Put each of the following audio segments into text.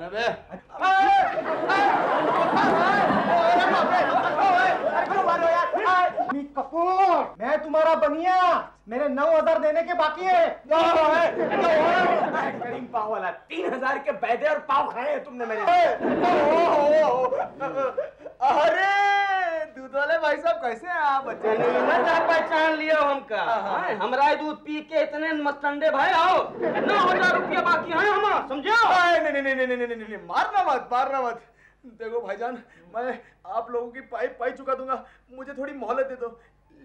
अमित कपूर, मैं तुम्हारा बनिया, मेरे 9,000 देने के बाकी है। करीम पाव वाला 3,000 के बैदे और पाव खाए हैं तुमने मेरे। अरे दूध वाले भाई साहब कैसे हैं आप? बच्चे पहचान लिया हमका, हमारा दूध पी के इतने मस्तंडे भाई आओ। 9,000 रुपया बाकी है हमारा, समझो। नहीं, मारना मत। देखो भाईजान, मैं आप लोगों की पाई चुका दूंगा, मुझे थोड़ी मोहलत दे दो।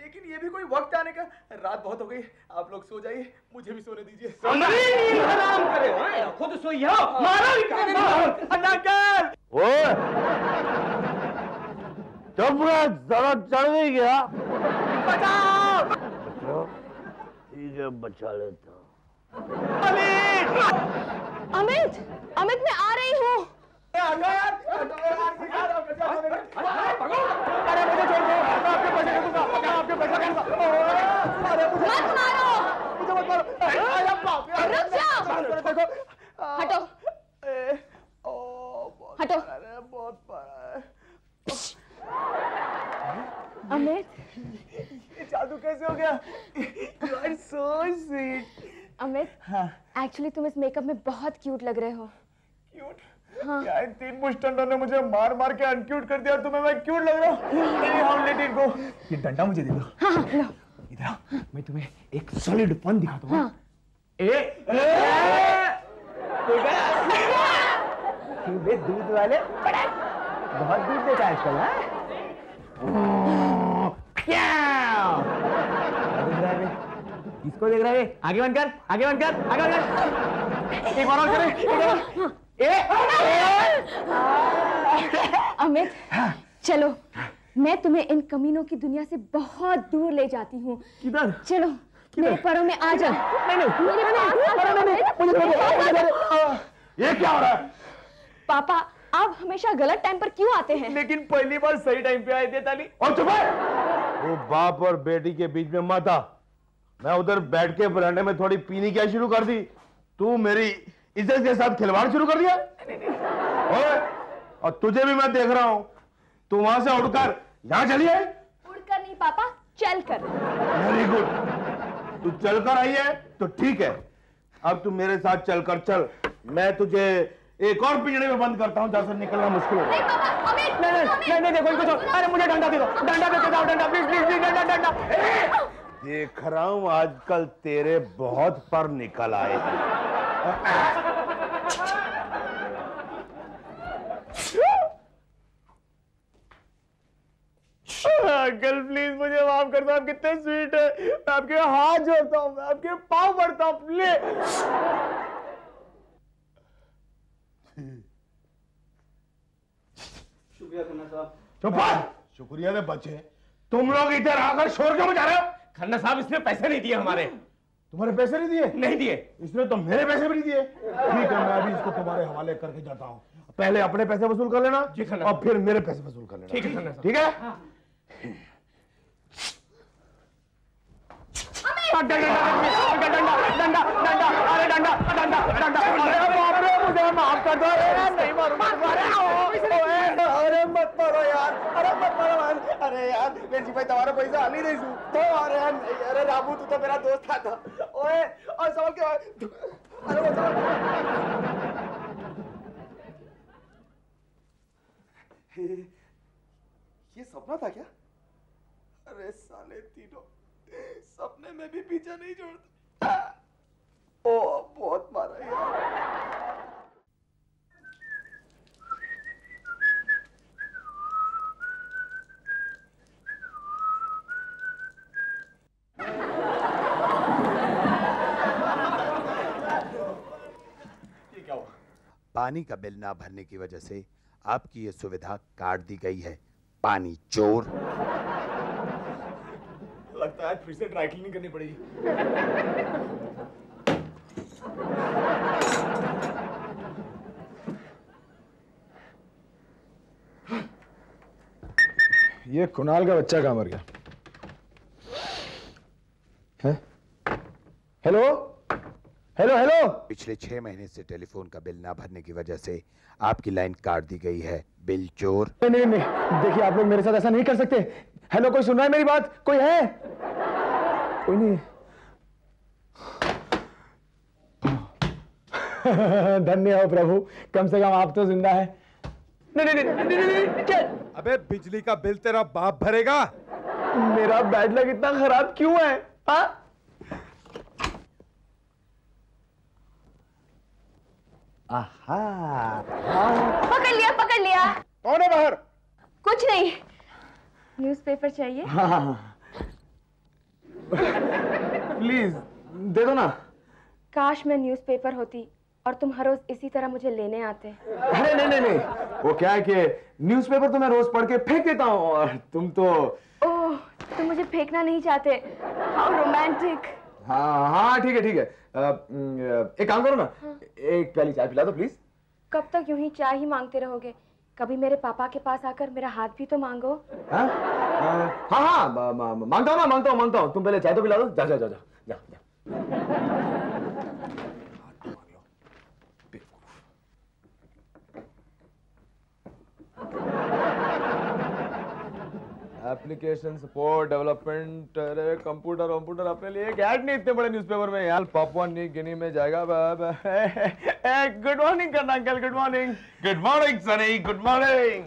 लेकिन ये भी कोई वक्त आने का, रात बहुत हो गई, आप लोग सो जाइए, मुझे भी सोने दीजिए। हराम करे, खुद सोई हो, गया ठीक है बचा लेता। अमित, अमित मैं आ रही हूँ। अरे मुझे छोड़ दो, मैं आपके पैसे दे दूंगा, मैं आपके पैसे दे दूंगा। अरे मुझे मत मारो, मुझे मत मारो। अरे बाप रे, रुक जाओ, देखो, हटो हटो। अरे बहुत बड़ा अमित, ये जादू कैसे हो गया? You are so sweet Amit. Actually तुम इस मेकअप में बहुत क्यूट लग रहे हो। क्यूट? हाँ। यार 3 मुश्तंडों ने मुझे मार मार के अनक्यूट कर दिया, तुम्हें मैं क्यूट लग रहा हूँ। ये डंडा मुझे दे दो। हाँ, इधर आओ, मैं तुम्हें एक सॉलिड पन दिखाता हूँ। हाँ। ए दूध वाले बहुत दूध देता है आजकल। किसको देख रहा है? आगे बंद कर, आगे बंद कर, आगे बंद। एक बार और करें। अमित चलो, मैं तुम्हें इन कमीनों की दुनिया से बहुत दूर ले जाती हूँ। किधर? चलो मेरे पैरों में आ जाओ। ये क्या हो रहा है? पापा आप हमेशा गलत टाइम पर क्यों आते हैं? लेकिन पहली बार सही टाइम पे आए थे ताली। और वो बाप और बेटी के बीच में मत आ। मैं उधर बैठ के बरांडे में थोड़ी पीनी क्या शुरू कर दी, तू मेरी इज्जत के साथ खिलवाड़ शुरू कर दिया। और तुझे भी मैं देख रहा हूँ, तू वहां से उड़कर यहाँ चली आई। उड़कर नहीं पापा, चलकर। वेरी गुड, तू चलकर आई है तो ठीक है, अब तू मेरे साथ चलकर चल। मैं तुझे एक और पिंजड़े में बंद करता हूँ, जहाँ से निकलना मुश्किल है। नहीं, देखो। अरे मुझे डंडा दे दो, डंडा दे दो, डंडा प्लीज, डंडा। देख रहा हूँ आजकल तेरे बहुत पर निकल आए हैं। अंकल प्लीज मुझे माफ कर दो, आप कितने स्वीट है। मैं आपके हाथ जोड़ता हूँ, मैं आपके पाँव पड़ता हूँ, प्लीज। शुक्रिया खन्ना साहब। चुप, शुक्रिया में बचे। तुम लोग इधर आकर शोर क्यों मचा रहे हो? खन्ना साहब इसने पैसे नहीं दिए हमारे। तुम्हारे पैसे नहीं दिए? नहीं दिए। इसने तो मेरे पैसे भी नहीं दिए। ठीक है, मैं अभी इसको तुम्हारे हवाले करके जाता हूँ। पहले अपने पैसे वसूल कर लेना और फिर मेरे पैसे वसूल कर लेना। ठीक है ठीक है। अरे यार पैसा आने नहीं दू तो। अरे राबू तू तो मेरा दोस्त था। ओए और सवाल क्या? अरे ये सपना था क्या? अरे साले तीनों सपने में भी पीछा नहीं छोड़ता। ओ बहुत मारा यार। पानी का बिल ना भरने की वजह से आपकी ये सुविधा काट दी गई है। पानी चोर। लगता है फिर से ड्राई क्लीनिंग करनी पड़ेगी। ये कुणाल का बच्चा कहाँ मर गया? Hello hello hello. पिछले 6 महीने से टेलीफोन का बिल ना भरने की वजह से आपकी लाइन काट दी गई है। बिल चोर। नहीं नहीं, देखिए आप लोग मेरे साथ ऐसा नहीं कर सकते। हेलो, कोई सुन रहा है मेरी बात? कोई है? कोई नहीं। धन्य हो प्रभु, कम से कम आप तो जिंदा है। नहीं नहीं नहीं नहीं। अबे बिजली का बिल तेरा बाप भरेगा। मेरा बैड लक इतना खराब क्यों है? पकड़ लिया। कौन है बाहर? कुछ नहीं, न्यूज़पेपर चाहिए? हाँ। प्लीज दे दो ना। काश मैं न्यूज़पेपर होती और तुम हर रोज इसी तरह मुझे लेने आते। अरे नहीं नहीं नहीं, वो क्या है कि न्यूज़पेपर तो मैं रोज पढ़ के फेंक देता हूँ और तुम तो। ओह, तुम मुझे फेंकना नहीं चाहते। How romantic. हाँ हाँ ठीक है ठीक है। एक काम करो ना। हाँ। एक प्याली चाय पिला दो प्लीज। कब तक यूं ही चाय ही मांगते रहोगे? कभी मेरे पापा के पास आकर मेरा हाथ भी तो मांगो। हाँ हाँ मांगता हूँ ना, मांगता हूँ। तुम पहले चाय तो पिला दो। जा जा जा जा जा, जा। Application support development. अरे कंप्यूटर वम्प्यूटर अपने लिए एक ऐड नहीं इतने बड़े न्यूज़पेपर में यार। पापुआ न्यू गिनी में जाएगा। गुड मॉर्निंग करना uncle. Good morning. Good morning Sunny. Good morning.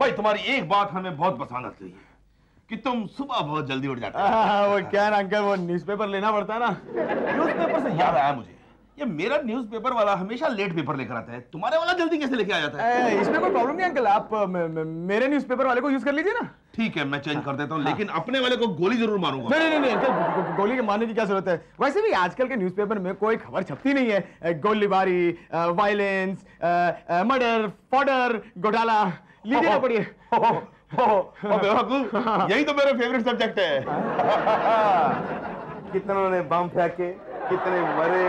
भाई तुम्हारी एक बात हमें बहुत पसंद आती है कि तुम सुबह बहुत जल्दी उठ जाते हो। वो क्या ना अंकल, वो न्यूज़पेपर लेना पड़ता है ना। न्यूज़पेपर से याद आया मुझे, ये मेरा न्यूज़पेपर वाला हमेशा लेट पेपर लेकर आता है, तुम्हारे वाला जल्दी कैसे लेके आ जाता है? इसमें कोई प्रॉब्लम नहीं अंकल, आप मेरे न्यूज़पेपर वाले को यूज कर लीजिए ना। ठीक है, मैं चेंज कर देता हूँ। हाँ। लेकिन अपने वाले को गोली जरूर मारूंगा। नहीं नहीं नहीं अंकल, गोली के मारने की क्या जरूरत है? वैसे भी आजकल के न्यूज़पेपर में कोई खबर छपती नहीं है। गोलीबारी, वायलेंस, मर्डर, फॉडर, घोटाला, लीजिए पड़िए। यही तो मेरा फेवरेट सब्जेक्ट है। कितनों ने बम फेंके, कितने मरे,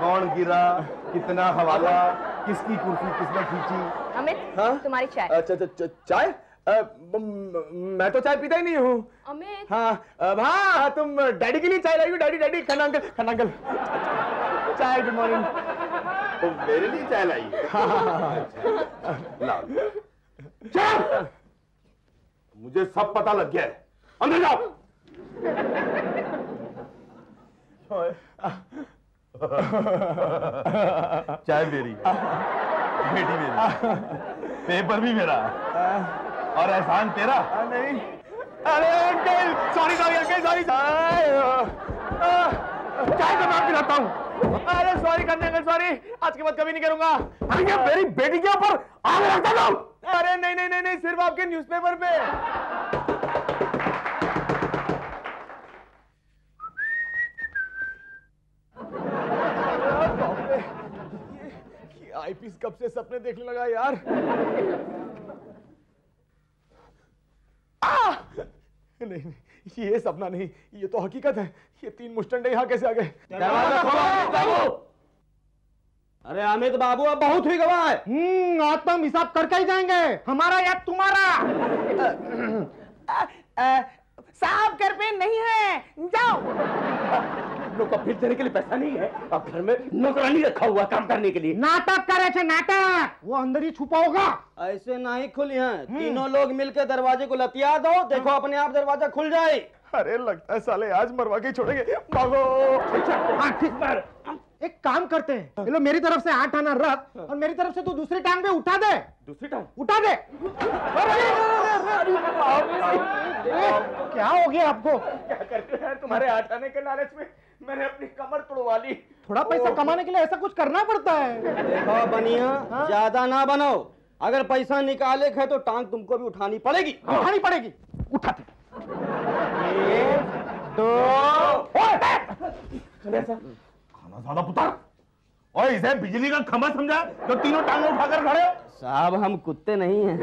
कौन गिरा, कितना हवाला, किसकी कुर्सी किसने खींची। अमित, तुम्हारी चाय। अच्छा चाय? मैं तो चाय पीता ही नहीं हूँ अमित। हाँ, तुम डैडी के लिए चाय लाई हो। डैडी खन्ना अंकल चाय। Good morning. तो मेरे लिए चाय लाई? हाँ। मुझे सब पता लग गया है, अंदर जाओ। चाय मेरी, बेटी मेरी, पेपर भी मेरा और एहसान तेरा। नहीं, अरे अंकल सॉरी। चाय तो मैं पिलाता हूँ। अरे सॉरी करने अंकल, सॉरी, आज के बाद कभी नहीं करूंगा। अरे मेरी बेटी के ऊपर आग लगा दो। अरे नहीं नहीं नहीं, सिर्फ आपके न्यूज़पेपर पे। आईपीएस कब से सपने देखने लगा यार। नहीं, ये सपना नहीं, ये तो हकीकत है। ये 3 मुस्टंडे यहाँ कैसे आ गए? दरवाजा खोलो। अरे अमित बाबू, अब बहुत हुई गवाह। आज तो हम हिसाब करके ही जाएंगे, हमारा या तुम्हारा। साहब घर पे नहीं है, जाओ। का फिर देने के लिए पैसा नहीं है, अब घर में नौकरानी रखा हुआ काम करने के लिए। नाटक कर रहे थे, नाटक। वो अंदर ही छुपा होगा। ऐसे नहीं खुली है, तीनों लोग मिलकर दरवाजे को लतिया दो, देखो अपने आप दरवाजा खुल जाए। अरे लगता है साले आज मरवा के छोड़ेंगे। एक काम करते हैं, चलो मेरी तरफ से 8 आना रख और मेरी तरफ से तू दूसरी टांग पे उठा दे। दूसरी टांग उठा दे। क्या हो गया आपको? क्या करते हैं तुम्हारे 8 आने के लालच में मैंने अपनी कमर तोड़वा ली। थोड़ा पैसा कमाने के लिए ऐसा कुछ करना पड़ता है। देखो बनिया, ज्यादा ना बनाओ, अगर पैसा निकाले है तो टांग तुमको भी उठानी पड़ेगी। उठानी पड़ेगी। उठाते 1 2 खाना ज्यादा पुता और इसे बिजली का खंभा समझा तो तीनों टांगें उठाकर खड़े हो। साहब हम कुत्ते नहीं हैं।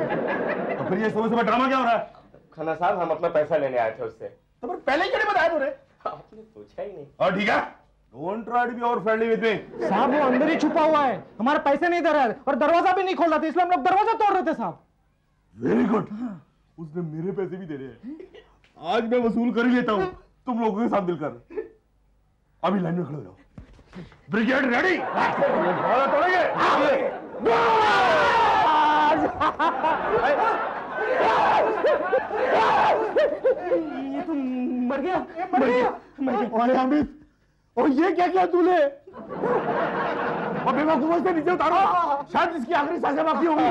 तो फिर ये सुबह सुबह ड्रामा क्या हो रहा है? खन्ना साहब हम अपना पैसा लेने आए थे उससे। तो पर पहले क्यों नहीं बताया तुमने? आपने पूछा ही नहीं। और ठीक है, don't try to be over friendly with me. साहब वो अंदर ही छुपा हुआ है, हमारे पैसे नहीं दे रहा है और दरवाजा भी नहीं खोल रहा था, इसलिए हम लोग दरवाजा तोड़ रहे थे। साहब वेरी गुड, उसने मेरे पैसे भी दे रहे हैं। आज मैं वसूल कर ही लेता हूँ तुम लोगों के साथ मिलकर। अभी लाइन में खड़े हो जाओ। Brigade ready. ये तो मर गया, मर गया। अरे अमित, और ये क्या किया तूने? अबे बेवकूफ से नीचे उतारो, शायद इसकी आखिरी सांसें बाकी होंगी।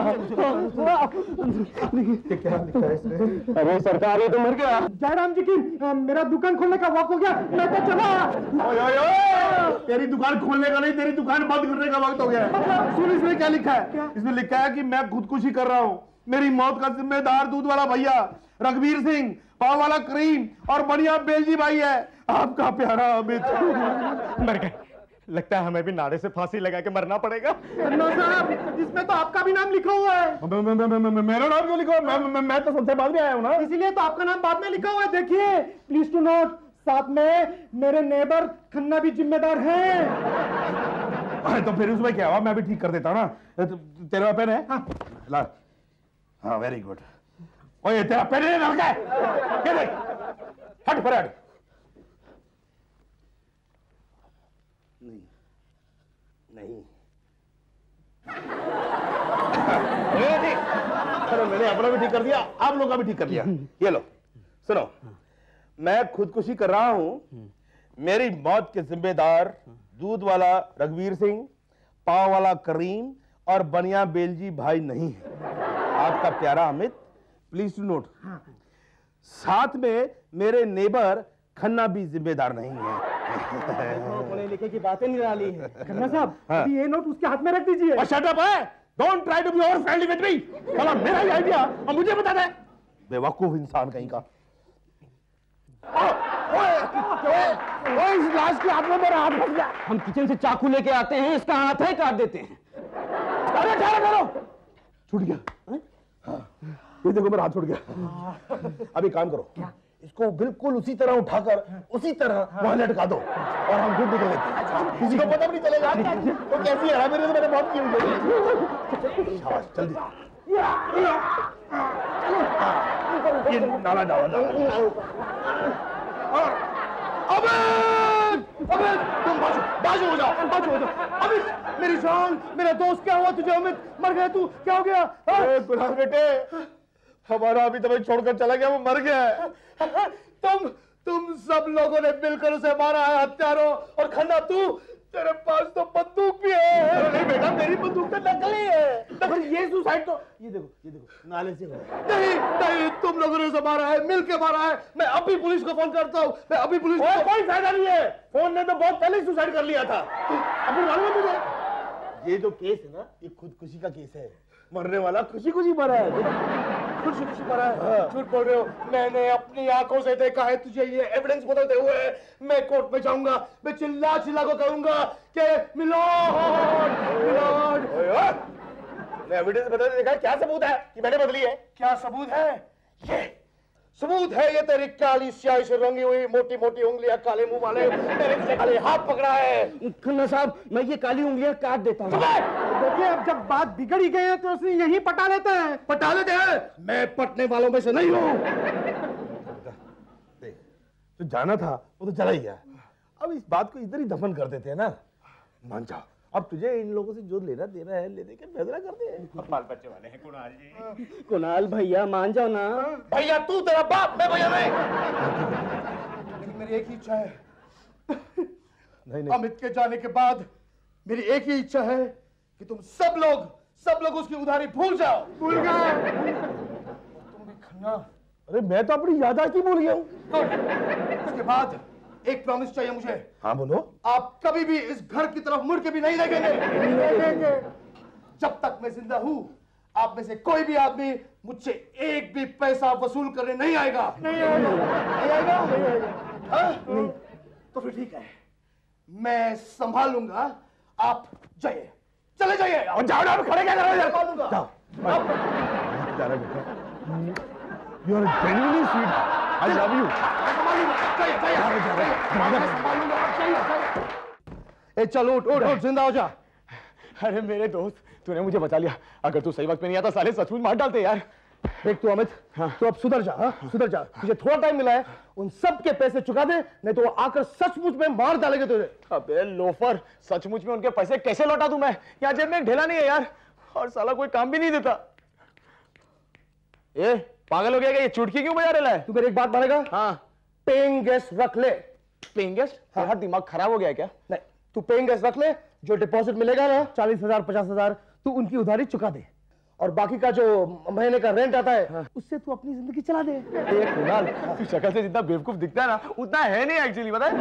क्या लिखा है इसमें? अरे सरकार, ये तो मर गया। जयराम जी की मेरा दुकान खोलने का वक्त हो गया, मैं तो चला। तेरी दुकान खोलने का नहीं, तेरी दुकान बंद करने का वक्त हो गया। सुन, इसमें क्या लिखा है? इसमें लिखा है कि मैं खुदकुशी कर रहा हूँ, मेरी मौत का जिम्मेदार दूध वाला भैया रघुवीर सिंह, पाव वाला करीम और बढ़िया बेलजी भाई है, आपका प्यारा अमित। मर गए, लगता है हमें भी नारे से फांसी लगा के मरना पड़ेगा। साहब, इसमें तो आपका भी नाम लिखा हुआ है। मेरा नाम क्यों लिखा हुआ? मैं तो सबसे बाद में आया हूँ ना, इसीलिए तो आपका नाम बाद में लिखा हुआ है। देखिए, प्लीज टू नोट, साथ में मेरे नेबर खन्ना भी जिम्मेदार है। तो फिर उसमें क्या हुआ, मैं भी ठीक कर देता हूँ ना। तेरा पेन है? हाँ, वेरी गुड। ओए, तेरा पेन नहीं लड़का है, हट पर हट। नहीं चलो, मैंने अपना भी ठीक कर दिया, आप लोग का भी ठीक कर दिया। ये लो, सुनो, मैं खुदकुशी कर रहा हूं, मेरी मौत के जिम्मेदार दूध वाला रघुवीर सिंह, पाव वाला करीम और बनिया बेलजी भाई नहीं है, आपका प्यारा अमित। प्लीज टू नोट, साथ में मेरे नेबर खन्ना भी जिम्मेदार नहीं है। पढ़े लिखे की बातें निराली है। खन्ना साहब, अभी ये नोट उसके हाथ में रख दीजिए। और शट अप है, don't try to be over friendly with me. साला मेरा ही आईडिया और मुझे बता दे, बेवकूफ इंसान कहीं का। ओए, इस गिलास के हाथ में मेरा हाथ फंस गया। हम किचन से चाकू लेके आते हैं, इसका हाथ है काट देते हैं। अरे ठहरो ठहरो, छूट गया। हां, ये देखो मेरा हाथ छूट गया। अभी काम करो, इसको बिल्कुल उसी तरह उठाकर उसी तरह वहां लटका दो और हम घूम निकल लेते हैं, किसी को पता भी नहीं चलेगा। तो कैसी है मेरे, तो मैंने बहुत की। शाबाश, जल्दी ये नाला डालो। और अबे अबे तुम बाजू हो जाओ, बाजू हो जाओ। अबे मेरी जान, मेरा दोस्त, क्या हुआ तुझे? अमित मर गया तू, क्या हो गया? अरे गुलाब बेटे, हमारा अभी तुम्हें छोड़कर चला गया, वो मर गया है। तुम सब लोगों ने मिलकर उसे मारा है, हत्यारों। और खन्ना, तू, तेरे पास तो बंदूक भी है। नहीं बेटा, मेरी बंदूक तो नकली है। पर ये सुसाइड तो, ये देखो नाले से। नहीं, तुम लोगों ने उसे मारा है, मिलकर मारा है। मैं अभी पुलिस को फोन करता हूँ, मैं अभी पुलिस को। कोई फायदा नहीं है, फोन ने तो बहुत पहले सुसाइड कर लिया था। अभी मालूम है मुझे, ये जो केस है ना, ये खुदकुशी का केस है। मरने वाला खुशी खुशी मरा है, खुशी खुशी मरा है। झूठ बोल रहे हो, मैंने अपनी आंखों से देखा है तुझे। ये एविडेंस बताते हुए मैं कोर्ट में जाऊंगा, मैं चिल्ला चिल्ला को कहूंगा कि मिलोड मिलोड। मैं एविडेंस बताते देखा, क्या सबूत है कि मैंने बदली है? क्या सबूत है? ये सबूत है, ये तेरी काली स्याही से रंगी हुई मोटी मोटी उंगलियां, काले मुंह वाले, तेरे काले हाथ पकड़ा है। खन्ना साहब, मैं ये काली उंगलियां काट देता हूँ। देखिए, अब जब बात बिगड़ी गई है तो उसने यही पटा लेते हैं, पटा लेते हैं। मैं पटने वालों में से नहीं हूँ। तो जाना था वो तो चला ही गया, अब इस बात को इधर ही दफन कर देते है ना। मान जाओ, अब तुझे इन लोगों से जो लेना देना है लेने के फैसला करते हैं। बाल बच्चे वाले हैं कुणाल जी। कुणाल भैया, मान जाओ ना। भैया तू, तेरा बाप मैं भैया नहीं। मेरी एक ही इच्छा है, नहीं अमित के जाने के बाद मेरी एक ही इच्छा है कि तुम सब लोग उसकी उधारी भूल जाओ। भूल गए तुम भी खन्ना? अरे मैं तो अपनी यादाश्त ही भूल गया हूँ। उसके बाद एक प्रॉमिस चाहिए मुझे। हाँ बोलो। आप कभी भी इस घर की तरफ मुड़ के भी नहीं देखेंगे। जब तक मैं जिंदा हूँ, आप में से कोई भी आदमी मुझसे एक भी पैसा वसूल करने नहीं आएगा। नहीं आएगा। तो फिर ठीक है, मैं संभाल लूंगा, आप जाइए, चले जाइए। और जाओ, खड़े क्या करोगे? I love you. ए चल, उठ, जिंदा हो जा। अरे मेरे दोस्त, तूने मुझे बचा लिया। अगर तू सही वक्त में नहीं आता, साले सचमुच मार डालते यार। देख तू अमित, तू अब सुधर जा, सुधर जा। तुझे थोड़ा टाइम मिला है, उन सब के पैसे चुका दे, नहीं तो वो आकर सचमुच में मार डालेंगे तुझे। अबे लोफर, सचमुच में उनके पैसे कैसे लौटा दूं मैं? यहाँ जेब में ढेला नहीं है यार, और साला कोई काम भी नहीं देता। ए पागल हो गया क्या? ये चुटकी क्यों बजा रहा है? तू मेरी एक बात मानेगा? हाँ। पेइंग गेस्ट रख ले। Paying guest? हाँ, दिमाग खराब हो गया क्या? नहीं, तू पेइंग गेस्ट रख ले, जो डिपॉजिट मिलेगा ना 40,000 50,000, तू उनकी उधारी चुका दे, और बाकी का जो महीने का रेंट आता है, हाँ। उससे तू अपनी जिंदगी चला दे। कुणाल, तू शक्ल से जितना बेवकूफ दिखता है ना, उतना है नहीं एक्चुअली, पता है?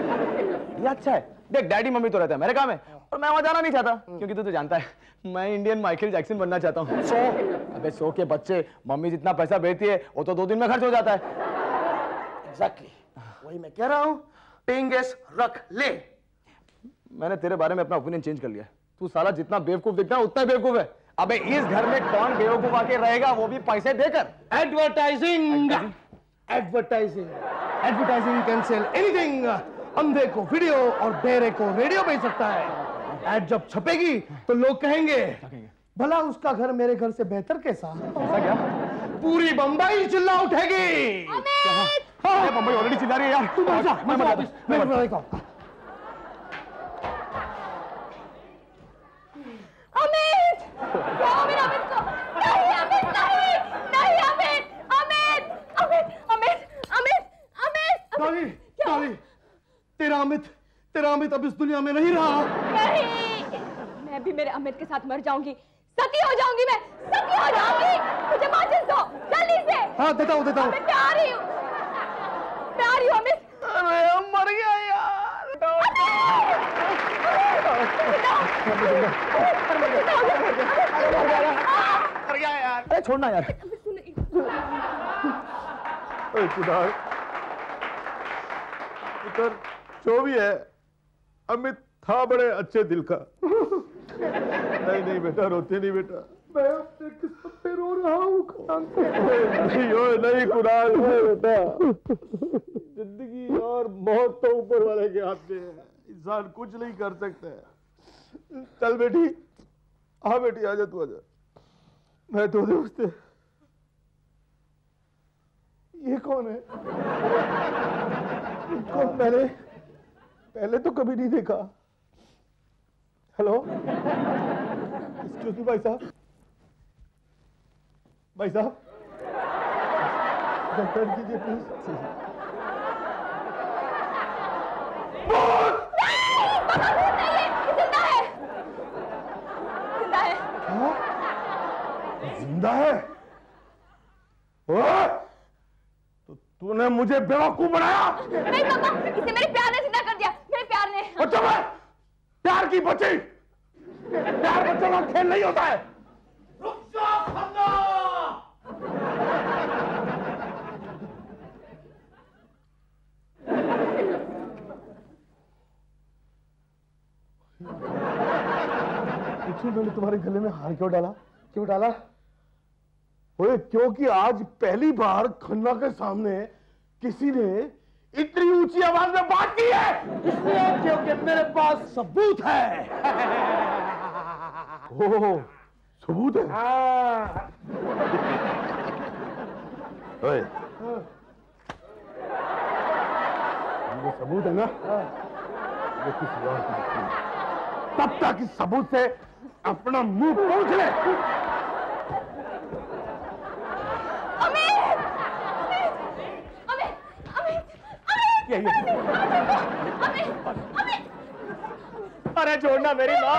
ये अच्छा है, देख डैडी मम्मी तो रहता है, मेरे काम है, और मैं वहां जाना नहीं चाहता, क्योंकि तू तो जानता है मैं इंडियन माइकल जैक्सन बनना चाहता हूँ। सो अबे सो के बच्चे, मम्मी जितना पैसा भेजती है वो तो 2 दिन में खर्च हो जाता है। एग्जैक्टली, वही मैं कह रहा हूँ, पेइंग गेस्ट रख ले। मैंने तेरे बारे में अपना ओपिनियन चेंज कर लिया, तू साला जितना बेवकूफ दिखता है उतना बेवकूफ है। अबे इस घर में कौन बेवकूफ आके रहेगा, वो भी पैसे देकर? Advertising, advertising, advertising cancel anything. अंधे को वीडियो और बहरे को रेडियो भेज सकता है। एड जब छपेगी तो लोग कहेंगे भला उसका घर मेरे घर से बेहतर कैसा, ऐसा क्या? पूरी बंबई चिल्ला उठेगी। बंबई ऑलरेडी चिल्ला रही है यार, तू मर जा, मैं मर जाऊंगा। अमित, अमित को नहीं, अमित नहीं, नहीं अमित, अमित, अमित, अमित, अमित, अमित। काली, काली, तेरा अमित अब इस दुनिया में नहीं रहा। नहीं, मैं भी मेरे अमित के साथ मर जाऊंगी, सती हो जाऊंगी मैं, सती हो जाऊंगी। मुझे माचिस दो, जल्दी से। हाँ देता हूँ, देता हूँ। मैं प्यारी हूँ अमित। अरे मर गया यार। अरे छोड़ना यार, इधर जो भी है, अमित था बड़े अच्छे दिल का। नहीं नहीं बेटा, रोते नहीं बेटा, मैं अपने किस्मत पे रो रहा हूँ। नहीं हो नहीं कुणाल बेटा, जिंदगी और मौत तो ऊपर वाले के हाथ में है, इंसान कुछ नहीं कर सकता है। चल बेटी, हाँ बेटी आजा, तू आजा। मैं तो दोस्त, ये कौन है? इनको मैंने पहले तो कभी नहीं देखा। हेलो, एक्सक्यूज मी भाई साहब, भाई साहब रिटर्न कीजिए प्लीज। जिंदा है? तो तूने मुझे बेवकूफ बनाया? नहीं पापा, इसे मेरे प्यार ने जिंदा कर दिया, मेरे प्यार ने। अच्छा भाई, प्यार की बची, प्यार बच्चों का खेल नहीं होता है। रुक जा खन्ना, मैंने तुम्हारे गले में हार क्यों डाला? क्यों डाला? ओए, क्योंकि आज पहली बार खन्ना के सामने किसी ने इतनी ऊंची आवाज में बात की है, इसलिए क्योंकि मेरे पास सबूत है। ओह, सबूत है? हाँ। ओए, ये सबूत है ना? ये किसी और की नहीं है। तब तक इस सबूत से अपना मुंह पोंछ ले। अमित, अमित, अमित, अमित, अमित, अमित। अरे छोड़ना मेरी माँ।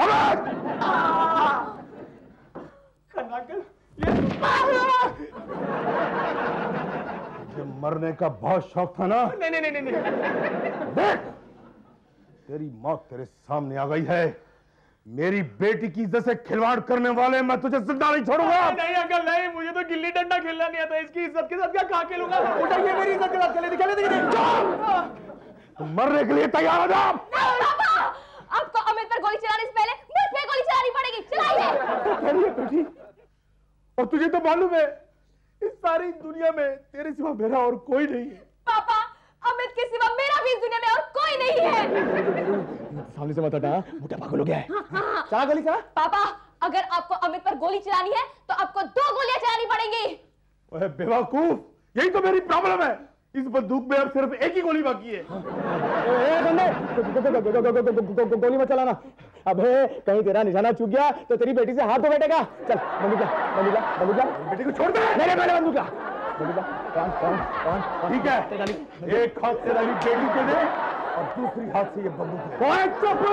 अमित, खन्नाकल, ये मरने का बहुत शौक था ना? नहीं नहीं नहीं नहीं, देख तेरी मौत तेरे सामने आ गई है। मेरी बेटी की जैसे खिलवाड़ करने वाले, मैं तुझे जिंदा नहीं छोड़ूंगा। नहीं अंकल नहीं, मुझे तो गिल्ली डंडा खेलना नहीं आता, इसकी इज्जत के साथ क्या खा के लूंगा? उठाइए, मेरी इज्जत के साथ खेले खेले देखिए। मरने के लिए तैयार हो जाओ। आपको अमित पर गोली चलाने से पहले मुझ पे गोली चलानी पड़ेगी, चलाइए। बेटी, और तुझे तो मालूम है इस सारी दुनिया में तेरे सिवा मेरा और कोई नहीं है। पापा, अमित के सिवा मेरा भी इस दुनिया में और कोई नहीं है। सामने से मत हटा, मोटा पागल हो गया है। हाँ, हाँ। चला गली, चला। पापा, अगर आपको अमित पर गोली चलानी है तो आपको 2 गोलियां चलानी पड़ेंगी। ओए बेवकूफ, यही तो मेरी प्रॉब्लम है। इस बंदूक में अब सिर्फ 1 ही गोली बाकी है। गोली मत चलाना। अबे कहीं तेरा निशाना चूक गया तो तेरी बेटी से हाथ धो बैठेगा। चल बंदूक ला, बेटी को छोड़ दे। मेरे मैंने बंदूक ला। ठीक है, 1 हाथ से तेरी बेटी को दे और दूसरी हाथ से ये बंदूक। चुप,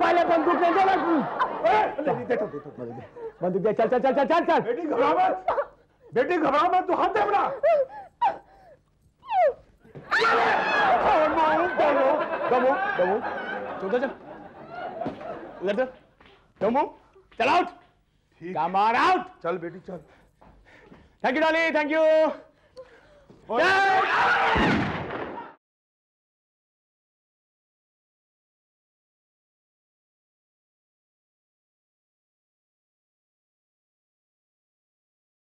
पहले बंदूक ले जाना। बंदूक दे। चल। बेटी घबरा मत, तू हाथ दे अपना। चल बेटी चल। Thank you Dolly, thank you.